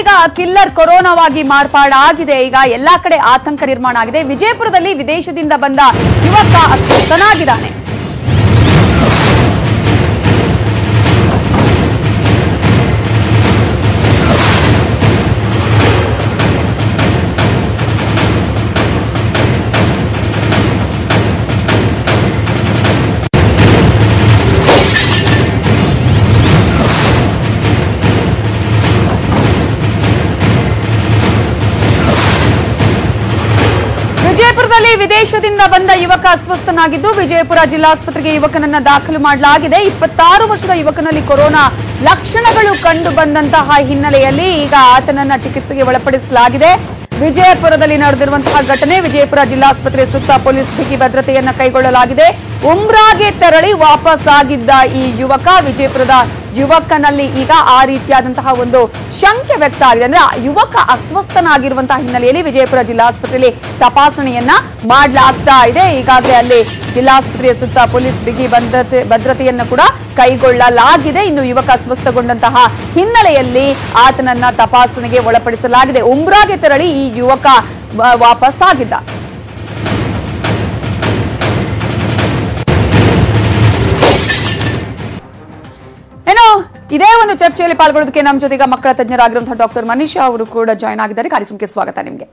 ಈಗ ಕಿಲ್ಲರ್ ಕೊರೋನಾವಾಗಿ ಮಾರ್ಪಾಡಾಗಿದೆ. ಈಗ ಎಲ್ಲಾ ಕಡೆ ಆತಂಕ ನಿರ್ಮಾಣ ಆಗಿದೆ. ವಿಜಯಪುರದಲ್ಲಿ ವಿದೇಶದಿಂದ ಬಂದ ಯುವಕ ಅಸ್ವಸ್ಥನಾಗಿದ್ದಾನೆ. ವಿಜಯಪುರದಲ್ಲಿ ವಿದೇಶದಿಂದ ಬಂದ ಯುವಕ ಅಸ್ವಸ್ಥನಾಗಿದ್ದು ವಿಜಯಪುರ ಜಿಲ್ಲಾಸ್ಪತ್ರೆಗೆ ಯುವಕನನ್ನ ದಾಖಲು ಮಾಡಲಾಗಿದೆ. 26 ವರ್ಷದ ಯುವಕನಲ್ಲಿ ಕೊರೋನಾ ಲಕ್ಷಣಗಳು ಕಂಡು ಬಂದಂತಹ ಹಿನ್ನೆಲೆಯಲ್ಲಿ ಈಗ ಆತನನ್ನ ಚಿಕಿತ್ಸೆಗೆ ಒಳಪಡಿಸಲಾಗಿದೆ. ವಿಜಯಪುರದಲ್ಲಿ ನಡೆದಿರುವಂತಹ ಘಟನೆ ವಿಜಯಪುರ ಜಿಲ್ಲಾಸ್ಪತ್ರೆ ಸುತ್ತ ಪೊಲೀಸ್ ಬಿಗಿ ಭದ್ರತೆಯನ್ನ ಕೈಗೊಳ್ಳಲಾಗಿದೆ. ಉಮ್ರಾಗೆ ತೆರಳಿ ವಾಪಸ್ಸಾಗಿದ್ದ ಈ ಯುವಕ ವಿಜಯಪುರದ ಯುವಕನಲ್ಲಿ ಈಗ ಆ ರೀತಿಯಾದಂತಹ ಒಂದು ಶಂಕೆ ವ್ಯಕ್ತ ಆಗಿದೆ. ಅಂದ್ರೆ ಯುವಕ ಅಸ್ವಸ್ಥನಾಗಿರುವಂತಹ ಹಿನ್ನೆಲೆಯಲ್ಲಿ ವಿಜಯಪುರ ಜಿಲ್ಲಾಸ್ಪತ್ರೆಯಲ್ಲಿ ತಪಾಸಣೆಯನ್ನ ಮಾಡಲಾಗ್ತಾ ಇದೆ. ಈಗಾಗಲೇ ಅಲ್ಲಿ ಜಿಲ್ಲಾಸ್ಪತ್ರೆಯ ಸುತ್ತ ಪೊಲೀಸ್ ಬಿಗಿ ಭದ್ರತೆಯನ್ನು ಕೂಡ ಕೈಗೊಳ್ಳಲಾಗಿದೆ. ಇನ್ನು ಯುವಕ ಅಸ್ವಸ್ಥಗೊಂಡಂತಹ ಹಿನ್ನೆಲೆಯಲ್ಲಿ ಆತನನ್ನ ತಪಾಸಣೆಗೆ ಒಳಪಡಿಸಲಾಗಿದೆ. ಉಮ್ರಾಗೆ ತೆರಳಿ ಈ ಯುವಕ ವಾಪಸ್ಸಾಗಿದ್ದ. ಇದೇ ಒಂದು ಚರ್ಚೆಯಲ್ಲಿ ಪಾಲ್ಗೊಳ್ಳೋದಕ್ಕೆ ನಮ್ಮ ಜೊತೆಗೆ ಮಕ್ಕಳ ತಜ್ಞರಾಗಿರುವಂತಹ ಡಾಕ್ಟರ್ ಮನೀಷಾ ಅವರು ಕೂಡ ಜಾಯ್ನ್ ಆಗಿದ್ದಾರೆ. ಕಾರ್ಯಕ್ರಮಕ್ಕೆ ಸ್ವಾಗತ ನಿಮಗೆ.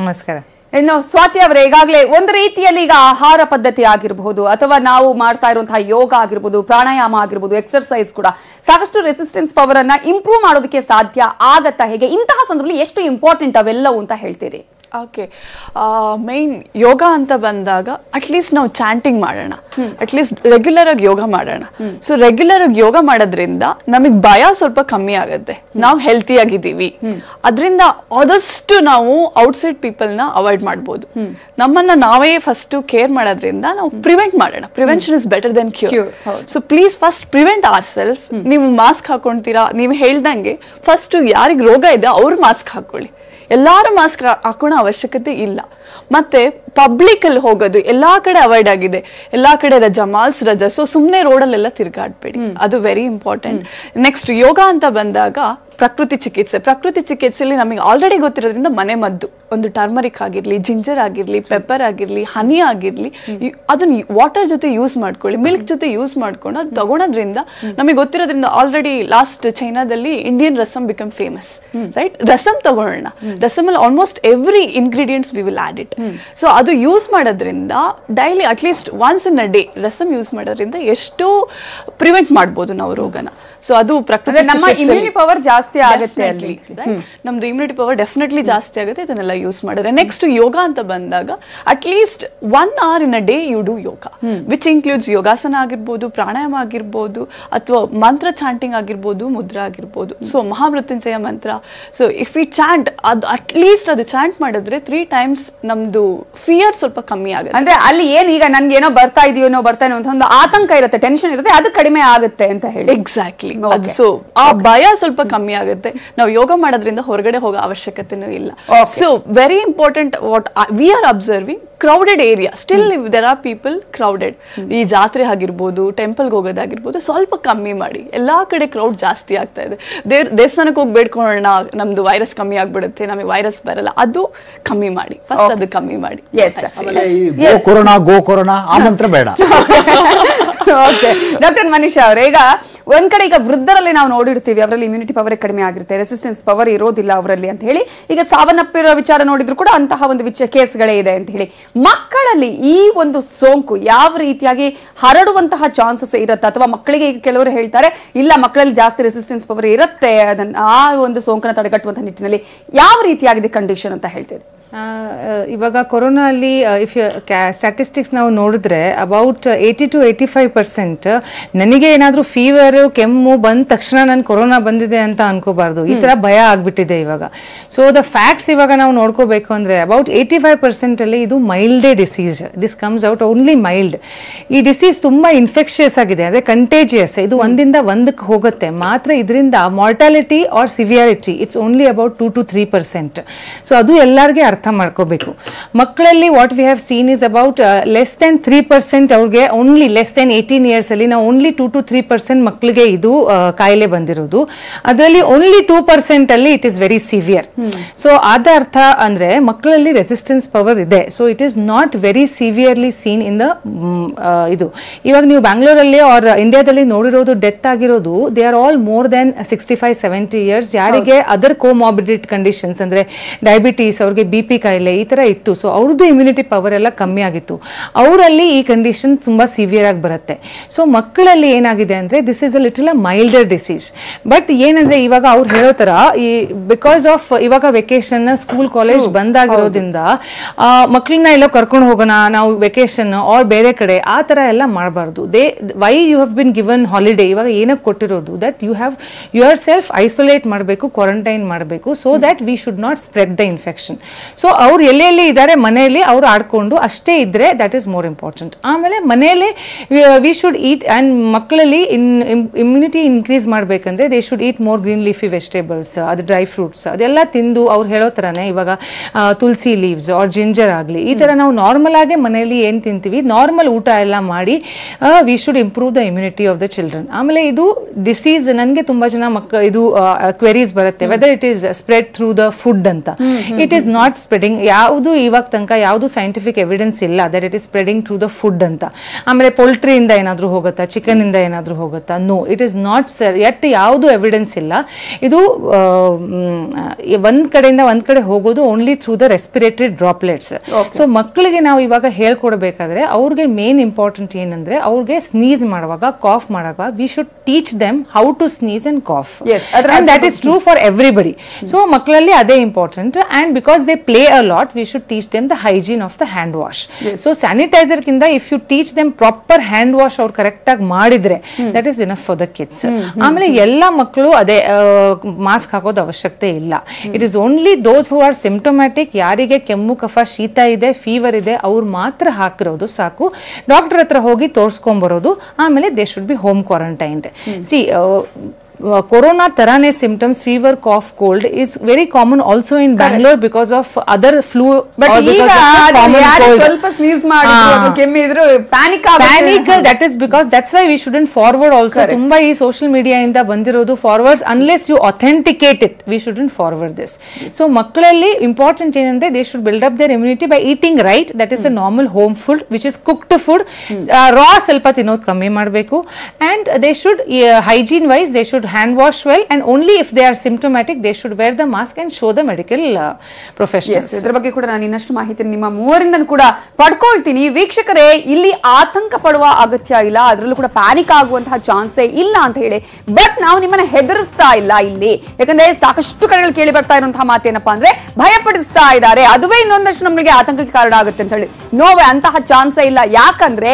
ನಮಸ್ಕಾರ. ಇನ್ನು ಸ್ವಾತಿ ಅವರೇ, ಈಗಾಗಲೇ ಒಂದು ರೀತಿಯಲ್ಲಿ ಈಗ ಆಹಾರ ಪದ್ಧತಿ ಆಗಿರಬಹುದು ಅಥವಾ ನಾವು ಮಾಡ್ತಾ ಇರುವಂತಹ ಯೋಗ ಆಗಿರ್ಬೋದು, ಪ್ರಾಣಾಯಾಮ ಆಗಿರ್ಬೋದು, ಎಕ್ಸರ್ಸೈಸ್ ಕೂಡ ಸಾಕಷ್ಟು ರೆಸಿಸ್ಟೆನ್ಸ್ ಪವರ್ ಅನ್ನ ಇಂಪ್ರೂವ್ ಮಾಡೋದಕ್ಕೆ ಸಾಧ್ಯ ಆಗತ್ತಾ? ಹೇಗೆ ಇಂತಹ ಸಂದರ್ಭದಲ್ಲಿ ಎಷ್ಟು ಇಂಪಾರ್ಟೆಂಟ್ ಅವೆಲ್ಲವೂ ಅಂತ ಹೇಳ್ತೀರಿ? ಓಕೆ, ಮೇನ್ ಯೋಗ ಅಂತ ಬಂದಾಗ ಅಟ್ಲೀಸ್ಟ್ ನಾವು ಚಾಂಟಿಂಗ್ ಮಾಡೋಣ, ಅಟ್ಲೀಸ್ಟ್ ರೆಗ್ಯುಲರ್ ಆಗಿ ಯೋಗ ಮಾಡೋಣ. ಸೊ ರೆಗ್ಯುಲರ್ ಆಗಿ ಯೋಗ ಮಾಡೋದ್ರಿಂದ ನಮಗೆ ಭಯ ಸ್ವಲ್ಪ ಕಮ್ಮಿ ಆಗುತ್ತೆ, ನಾವು ಹೆಲ್ತಿಯಾಗಿದ್ದೀವಿ, ಅದರಿಂದ ಆದಷ್ಟು ನಾವು ಔಟ್ಸೈಡ್ ಪೀಪಲ್ನ ಅವಾಯ್ಡ್ ಮಾಡ್ಬೋದು. ನಮ್ಮನ್ನ ನಾವೇ ಫಸ್ಟ್ ಕೇರ್ ಮಾಡೋದ್ರಿಂದ ನಾವು ಪ್ರಿವೆಂಟ್ ಮಾಡೋಣ. Prevention is better than cure. So please first prevent our self. ನೀವು ಮಾಸ್ಕ್ ಹಾಕೊಳ್ತೀರಾ, ನೀವು ಹೇಳ್ದಂಗೆ ಫಸ್ಟ್ ಯಾರಿಗೆ ರೋಗ ಇದೆ ಅವ್ರು ಮಾಸ್ಕ್ ಹಾಕೊಳ್ಳಿ. ಎಲ್ಲರೂ ಮಾಸ್ಕ್ ಹಾಕೋಣ ಅವಶ್ಯಕತೆ ಇಲ್ಲ. ಮತ್ತೆ ಪಬ್ಲಿಕ್ ಅಲ್ಲಿ ಹೋಗೋದು ಎಲ್ಲಾ ಕಡೆ ಅವಾಯ್ಡ್ ಆಗಿದೆ, ಎಲ್ಲಾ ಕಡೆ ರಜಾ, ಮಾಲ್ಸ್ ರಜಾ. ಸೊ ಸುಮ್ಮನೆ ರೋಡಲ್ಲೆಲ್ಲ ತಿರ್ಗಾಡ್ಬೇಡಿ, ಅದು ವೆರಿ ಇಂಪಾರ್ಟೆಂಟ್. ನೆಕ್ಸ್ಟ್ ಯೋಗ ಅಂತ ಬಂದಾಗ ಪ್ರಕೃತಿ ಚಿಕಿತ್ಸೆ. ಪ್ರಕೃತಿ ಚಿಕಿತ್ಸೆಯಲ್ಲಿ ನಮಗೆ ಆಲ್ರೆಡಿ ಗೊತ್ತಿರೋದ್ರಿಂದ ಮನೆ ಮದ್ದು, ಒಂದು ಟರ್ಮರಿಕ್ ಆಗಿರ್ಲಿ, ಜಿಂಜರ್ ಆಗಿರ್ಲಿ, ಪೆಪ್ಪರ್ ಆಗಿರ್ಲಿ, ಹನಿ ಆಗಿರ್ಲಿ, ಅದನ್ನ ವಾಟರ್ ಜೊತೆ ಯೂಸ್ ಮಾಡ್ಕೊಳ್ಳಿ, ಮಿಲ್ಕ್ ಜೊತೆ ಯೂಸ್ ಮಾಡ್ಕೊಂಡು ಅದು ತಗೊಳೋದ್ರಿಂದ ನಮಗೆ ಗೊತ್ತಿರೋದ್ರಿಂದ ಆಲ್ರೆಡಿ ಲಾಸ್ಟ್ ಚೈನಾದಲ್ಲಿ Indian rasam become famous, right? Rasam ತಗೊಳ್ಳೋಣ, ರಸಮ್ ಅಲ್ಲಿ almost every ingredients we will add it. So ಅದು ಯೂಸ್ ಮಾಡೋದ್ರಿಂದ daily at least once in a day rasam use ಮಾಡೋದ್ರಿಂದ ಎಷ್ಟೋ ಪ್ರಿವೆಂಟ್ ಮಾಡ್ಬೋದು ನಾವು ರೋಗನ. ಸೊ ಅದು ಪ್ರಕೃತಿ ನಮ್ದು ಇಮ್ಯುನಿಟಿ ಪವರ್ ಡೆಫಿನೆಟ್ಲಿ ಜಾಸ್ತಿ ಆಗುತ್ತೆ ಇದನ್ನೆಲ್ಲ ಯೂಸ್ ಮಾಡಿದ್ರೆ. ನೆಕ್ಸ್ಟ್ ಯೋಗ ಅಂತ ಬಂದಾಗ at least 1 hour in a day you do yoga, which includes yogasana ಆಗಿರ್ಬೋದು, ಪ್ರಾಣಾಯಾಮ ಆಗಿರ್ಬೋದು, ಅಥವಾ ಮಂತ್ರ ಚಾಂಟಿಂಗ್ ಆಗಿರ್ಬೋದು, ಮುದ್ರಾ ಆಗಿರ್ಬೋದು. ಸೊ ಮಹಾಮೃತ್ಯುಂಜಯ ಮಂತ್ರ. ಸೊ ಇಫ್ ಯು ಚಾಂಟ್, ಅದು ಅಟ್ಲೀಸ್ಟ್ ಅದು ಚಾಂಟ್ ಮಾಡಿದ್ರೆ 3 times ನಮ್ದು ಫಿಯರ್ ಸ್ವಲ್ಪ ಕಮ್ಮಿ ಆಗುತ್ತೆ. ಅಂದ್ರೆ ಅಲ್ಲಿ ಏನು ಈಗ ನನ್ಗೆ ಏನೋ ಬರ್ತಾ ಇದೆಯೋ ಬರ್ತಾ ಇದೆಯೋ ಅಂತ ಒಂದು ಆತಂಕ ಇರುತ್ತೆ, ಟೆನ್ಷನ್ ಇರುತ್ತೆ, ಅದು ಕಡಿಮೆ ಆಗುತ್ತೆ ಅಂತ ಹೇಳಿ. ಎಕ್ಸಾಕ್ಟ್ಲಿ. ಸೊ ಆ ಭಯ ಸ್ವಲ್ಪ ಕಮ್ಮಿ ಆಗುತ್ತೆ. ನಾವು ಯೋಗ ಮಾಡೋದ್ರಿಂದ ಹೊರಗಡೆ ಹೋಗೋ ಅವಶ್ಯಕತೆನೂ ಇಲ್ಲ. So very important what we are observing, crowded area still there are people crowded. ಈ ಜಾತ್ರೆ ಆಗಿರ್ಬೋದು, ಟೆಂಪಲ್ಗೆ ಹೋಗೋದಾಗಿರ್ಬೋದು, ಸ್ವಲ್ಪ ಕಮ್ಮಿ ಮಾಡಿ. ಎಲ್ಲಾ ಕಡೆ ಕ್ರೌಡ್ ಜಾಸ್ತಿ ಆಗ್ತಾ ಇದೆ. ದೇವಸ್ಥಾನಕ್ಕೆ ಹೋಗಿ ಬೇಡ್ಕೊಳ್ಳೋಣ, ನಮ್ದು ವೈರಸ್ ಕಮ್ಮಿ ಆಗ್ಬಿಡುತ್ತೆ, ನಮಗೆ ವೈರಸ್ ಬರಲ್ಲ, ಅದು ಕಮ್ಮಿ ಮಾಡಿ. ಫಸ್ಟ್ ಅದು ಕಮ್ಮಿ ಮಾಡಿ. ಕೊರೋನಾ ಆಮಂತ್ರ ಬೇಡ. ಓಕೆ ಡಾಕ್ಟರ್ ಮನೀಷಾ ಅವರೇ, ಈಗ ಒಂದ್ ಕಡೆ ಈಗ ವೃದ್ಧರಲ್ಲಿ ನಾವು ನೋಡಿರ್ತೀವಿ, ಅವರಲ್ಲಿ ಇಮ್ಯುನಿಟಿ ಪವರ್ ಕಡಿಮೆ ಆಗಿರುತ್ತೆ, ರೆಸಿಸ್ಟೆನ್ಸ್ ಪವರ್ ಇರೋದಿಲ್ಲ ಅವರಲ್ಲಿ ಅಂತ ಹೇಳಿ. ಈಗ ಸಾವನ್ನಪ್ಪಿರೋ ವಿಚಾರ ನೋಡಿದ್ರು ಕೂಡ ಅಂತಹ ಒಂದು ಕೇಸ್ಗಳೇ ಇದೆ ಅಂತ ಹೇಳಿ. ಮಕ್ಕಳಲ್ಲಿ ಈ ಒಂದು ಸೋಂಕು ಯಾವ ರೀತಿಯಾಗಿ ಹರಡುವಂತಹ ಚಾನ್ಸಸ್ ಇರುತ್ತೆ? ಅಥವಾ ಮಕ್ಕಳಿಗೆ ಈಗ ಕೆಲವರು ಹೇಳ್ತಾರೆ ಇಲ್ಲ ಮಕ್ಕಳಲ್ಲಿ ಜಾಸ್ತಿ ರೆಸಿಸ್ಟೆನ್ಸ್ ಪವರ್ ಇರುತ್ತೆ, ಅದನ್ನ ಆ ಒಂದು ಸೋಂಕನ್ನು ತಡೆಗಟ್ಟುವಂತಹ ನಿಟ್ಟಿನಲ್ಲಿ ಯಾವ ರೀತಿಯಾಗಿದೆ ಕಂಡೀಷನ್ ಅಂತ ಹೇಳ್ತೀರಿ? ಇವಾಗ ಕೊರೋನಾ ಅಲ್ಲಿ ಇಫ್ ಸ್ಟ್ಯಾಟಿಸ್ಟಿಕ್ಸ್ ನಾವು ನೋಡಿದ್ರೆ ಅಬೌಟ್ 80 to 85% ನನಗೆ ಏನಾದರೂ ಫೀವರು ಕೆಮ್ಮು ಬಂದ ತಕ್ಷಣ ನಾನು ಕೊರೋನಾ ಬಂದಿದೆ ಅಂತ ಅನ್ಕೋಬಾರ್ದು, ಈ ಥರ ಭಯ ಆಗಿಬಿಟ್ಟಿದೆ ಇವಾಗ. ಸೊ ದ ಫ್ಯಾಕ್ಟ್ಸ್ ಇವಾಗ ನಾವು ನೋಡ್ಕೋಬೇಕು ಅಂದರೆ ಅಬೌಟ್ 85%ಅಲ್ಲಿ ಇದು ಮೈಲ್ಡೇ disease. This comes out only mild. ಈ ಡಿಸೀಸ್ ತುಂಬ ಇನ್ಫೆಕ್ಷಿಯಸ್ ಆಗಿದೆ, ಅಂದರೆ ಕಂಟೇಜಿಯಸ್. ಇದು ಒಂದಿಂದ ಒಂದಕ್ಕೆ ಹೋಗುತ್ತೆ ಮಾತ್ರ. ಇದರಿಂದ mortality or severity it's only about 2 to 3%. So ಅದು ಎಲ್ಲರಿಗೆ ಅರ್ಥ ಅರ್ಥ ಮಾಡ್ಕೋಬೇಕು. ಮಕ್ಕಳಲ್ಲಿ what we have seen is about less than 3% ಅವ್ರಿಗೆ ಓನ್ಲಿ ಲೆಸ್ ದೆನ್ 18 years ಅಲ್ಲಿ ನಾವು ಓನ್ಲಿ 2 to 3% ಮಕ್ಕಳಿಗೆ ಇದು ಕಾಯಿಲೆ ಬಂದಿರೋದು. ಅದರಲ್ಲಿ ಓನ್ಲಿ 2% ಅಲ್ಲಿ it is very severe. So ಅದ ಅರ್ಥ ಅಂದ್ರೆ ಮಕ್ಕಳಲ್ಲಿ ರೆಸಿಸ್ಟೆನ್ಸ್ ಪವರ್ ಇದೆ. So it is not very severely seen in the ಇದು. ಇವಾಗ ನೀವು ಬ್ಯಾಂಗ್ಳೂರಲ್ಲಿ ಆರ್ ಇಂಡಿಯಾದಲ್ಲಿ ನೋಡಿರೋದು ಡೆತ್ ಆಗಿರೋದು they are all more than 65-70 years. ಯಾರಿಗೆ ಅದರ್ ಕೋಮಾಬಿಡಿಟ್ ಕಂಡೀಷನ್ಸ್ ಅಂದರೆ ಡಯಾಬಿಟೀಸ್, ಅವ್ರಿಗೆ ಬಿ ಪಿ ಕಾಯಿಲೆ ಈ ಥರ ಇತ್ತು. ಸೊ ಅವ್ರದ್ದು ಇಮ್ಯುನಿಟಿ ಪವರ್ ಎಲ್ಲ ಕಮ್ಮಿ ಆಗಿತ್ತು. ಅವರಲ್ಲಿ ಈ ಕಂಡೀಷನ್ ತುಂಬ ಸಿವಿಯರ್ ಆಗಿ ಬರುತ್ತೆ. ಸೊ ಮಕ್ಕಳಲ್ಲಿ ಏನಾಗಿದೆ ಅಂದರೆ this is a little a milder disease. But ಏನಂದರೆ ಇವಾಗ ಅವ್ರು ಹೇಳೋ ಥರ ಈ ಬಿಕಾಸ್ ಆಫ್ ಇವಾಗ ವೆಕೇಶನ್ ಸ್ಕೂಲ್ ಕಾಲೇಜ್ ಬಂದಾಗಿರೋದ್ರಿಂದ ಮಕ್ಕಳನ್ನ ಎಲ್ಲೋ ಕರ್ಕೊಂಡು ಹೋಗೋಣ ನಾವು ವೆಕೇಶನ್ ಆರ್ ಬೇರೆ ಕಡೆ ಆ ಥರ ಎಲ್ಲ ಮಾಡಬಾರ್ದು. They why you have been given holiday ಇವಾಗ ಏನಕ್ಕೆ ಕೊಟ್ಟಿರೋದು that you have your self isolate ಮಾಡಬೇಕು, ಕ್ವಾರಂಟೈನ್ ಮಾಡಬೇಕು, so that we should not spread the infection. So ಅವ್ರು ಎಲ್ಲೆಲ್ಲಿ ಇದ್ದಾರೆ ಮನೆಯಲ್ಲಿ ಅವ್ರು ಆಡ್ಕೊಂಡು ಅಷ್ಟೇ ಇದ್ದರೆ ದ್ಯಾಟ್ ಈಸ್ ಮೋರ್ ಇಂಪಾರ್ಟೆಂಟ್. ಆಮೇಲೆ ಮನೆಯಲ್ಲಿ ವಿ ಶುಡ್ ಈಟ್ ಆ್ಯಂಡ್ ಮಕ್ಕಳಲ್ಲಿ ಇಮ್ಯುನಿಟಿ ಇನ್ಕ್ರೀಸ್ ಮಾಡಬೇಕಂದ್ರೆ they should eat more green leafy vegetables, ಅದು ಡ್ರೈ ಫ್ರೂಟ್ಸ್ ಅದೆಲ್ಲ ತಿಂದು ಅವ್ರು ಹೇಳೋ ಥರನೇ ಇವಾಗ ತುಳಸಿ ಲೀವ್ಸ್ ಆರ್ ಜಿಂಜರ್ ಆಗಲಿ ಈ ಥರ ನಾವು ನಾರ್ಮಲ್ ಆಗಿ ಮನೆಯಲ್ಲಿ ಏನು ತಿಂತೀವಿ ನಾರ್ಮಲ್ ಊಟ ಎಲ್ಲ ಮಾಡಿ we should improve the immunity of the children. ಆಮೇಲೆ ಇದು ಡಿಸೀಸ್ ನನಗೆ ತುಂಬ ಜನ ಮಕ್ಕಳು ಇದು ಕ್ವೆರೀಸ್ ಬರುತ್ತೆ whether it is spread through the food ಅಂತ. It is not spreading. ಯಾವುದು ಇವಾಗ ತನಕ ಯಾವುದು ಸೈಂಟಿಫಿಕ್ ಎವಿಡೆನ್ಸ್ ಇಲ್ಲ that it is spreading through the food ಅಂತ. ಆಮೇಲೆ ಪೋಲ್ಟ್ರಿಯಿಂದ ಏನಾದರೂ ಹೋಗುತ್ತಾ, ಚಿಕನಿಂದ ಏನಾದರೂ ಹೋಗುತ್ತಾ, no it is not sir ಎಟ್ ಯಾವುದು ಎವಿಡೆನ್ಸ್ ಇಲ್ಲ. ಇದು ಒಂದು ಕಡೆಯಿಂದ ಒಂದು ಕಡೆ ಹೋಗೋದು only through the respiratory droplets. So ಮಕ್ಕಳಿಗೆ ನಾವು ಇವಾಗ ಹೇಳ್ಕೊಡ್ಬೇಕಾದ್ರೆ ಅವ್ರಿಗೆ ಮೇನ್ ಇಂಪಾರ್ಟೆಂಟ್ ಏನಂದ್ರೆ ಅವ್ರಿಗೆ ಸ್ನೀಸ್ ಮಾಡುವಾಗ ಕಾಫ್ ಮಾಡುವಾಗ we should teach them how to sneeze and cough. And that is true for everybody. So makkalli adhe important, and because they play a lot we should teach them the hygiene of the hand wash. So sanitizer kinda if you teach them proper hand wash or correct ag madidre that is enough for the kids. Amele ella makkalu adhe mask hakodu avashyakte illa. It is only those who are symptomatic, yarige kemmu kapha sheeta ide fever ide avru matra hakirodu saku, doctor hatra hogi torskom barodu, amele they should be home quarantined. See corona tarane symptoms fever, cough, cold is very common also in Bangalore because of other flu, but ಸ್ವಲ್ಪ sneeze ಮಾಡಿದ್ರು ಕೆಮ್ಮು ಇದ್ರು panic ಆಗುತ್ತೆ. That is because that's why we shouldn't forward also. ತುಂಬಾ ಈ social media ಇಂದ ಬಂದಿರೋದು forwards unless you authenticate it we shouldn't forward this. So ಮಕ್ಕಳಲ್ಲಿ important ಏನಂದ್ರೆ they should build up their immunity by eating right, that is a normal home food which is cooked food, raw ಸ್ವಲ್ಪ ತಿನ್ನೋದು ಕಮ್ಮಿ ಮಾಡಬೇಕು, and they should hygiene wise they should hand wash well, and only if they are symptomatic they should wear the mask and show the medical professionals. Yes, ಇದರ ಬಗ್ಗೆ ಕೂಡ ನಾನು ಇನ್ನಷ್ಟು ಮಾಹಿತಿ ನಿಮ್ಮ ಮೂವರಿಂದ ಕೂಡ ಪಡ್ಕೊಳ್ತೀನಿ. ವೀಕ್ಷಕರೇ, ಇಲ್ಲಿ ಆತಂಕ ಪಡುವ ಅಗತ್ಯ ಇಲ್ಲ, ಅದರಲ್ಲೂ ಕೂಡ ಪ್ಯಾನಿಕ್ ಆಗುವಂತಹ ಚಾನ್ಸೇ ಇಲ್ಲ ಅಂತ ಹೇಳಿ. ಬಟ್ ನಾವು ನಿಮ್ಮನ್ನ ಹೆದರಿಸ್ತಾ ಇಲ್ಲ ಇಲ್ಲಿ, ಯಾಕಂದ್ರೆ ಸಾಕಷ್ಟು ಕಡೆಗಳು ಕೇಳಿ ಬರ್ತಾ ಇರುವಂತಹ ಮಾತೇನಪ್ಪ ಅಂದ್ರೆ ಭಯಪಡಿಸ್ತಾ ಇದ್ದಾರೆ, ಅದುವೇ ಇನ್ನೊಂದಷ್ಟು ನಮಗೆ ಆತಂಕಕ್ಕೆ ಕಾರಣ ಆಗುತ್ತೆ ಅಂತ ಹೇಳಿ. ನೋವೇ ಅಂತಹ ಚಾನ್ಸೇ ಇಲ್ಲ, ಯಾಕಂದ್ರೆ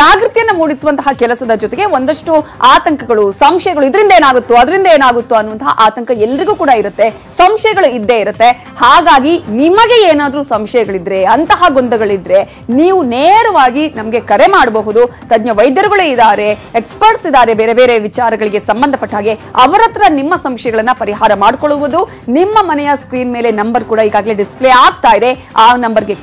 ಜಾಗೃತಿಯನ್ನು ಮೂಡಿಸುವಂತಹ ಕೆಲಸದ ಜೊತೆಗೆ ಒಂದಷ್ಟು ಆತಂಕಗಳು ಸಂಶಯಗಳು ಇದರಿಂದ ಏನಾಗುತ್ತೋ ಅದರಿಂದ ಏನಾಗುತ್ತೋ ಅನ್ನುವಂತಹ ಆತಂಕ ಎಲ್ರಿಗೂ ಕೂಡ ಇರುತ್ತೆ, ಸಂಶಯಗಳು ಇದ್ದೇ ಇರುತ್ತೆ. ಹಾಗಾಗಿ ನಿಮಗೆ ಏನಾದರೂ ಸಂಶಯಗಳಿದ್ರೆ ಅಂತಹ ಗೊಂದಗಳಿದ್ರೆ ನೀವು ನೇರವಾಗಿ ನಮಗೆ ಕರೆ ಮಾಡಬಹುದು. ತಜ್ಞ ವೈದ್ಯರುಗಳೇ ಇದ್ದಾರೆ, ಎಕ್ಸ್ಪರ್ಟ್ಸ್ ಇದ್ದಾರೆ, ಬೇರೆ ಬೇರೆ ವಿಚಾರಗಳಿಗೆ ಸಂಬಂಧಪಟ್ಟ ಹಾಗೆ ಅವರ ಹತ್ರ ನಿಮ್ಮ ಸಂಶಯಗಳನ್ನ ಪರಿಹಾರ ಮಾಡಿಕೊಳ್ಳುವುದು. ನಿಮ್ಮ ಮನೆಯ ಸ್ಕ್ರೀನ್ ಮೇಲೆ ನಂಬರ್ ಕೂಡ ಈಗಾಗಲೇ ಡಿಸ್ಪ್ಲೇ ಆಗ್ತಾ ಇದೆ, ಆ ನಂಬರ್ಗೆ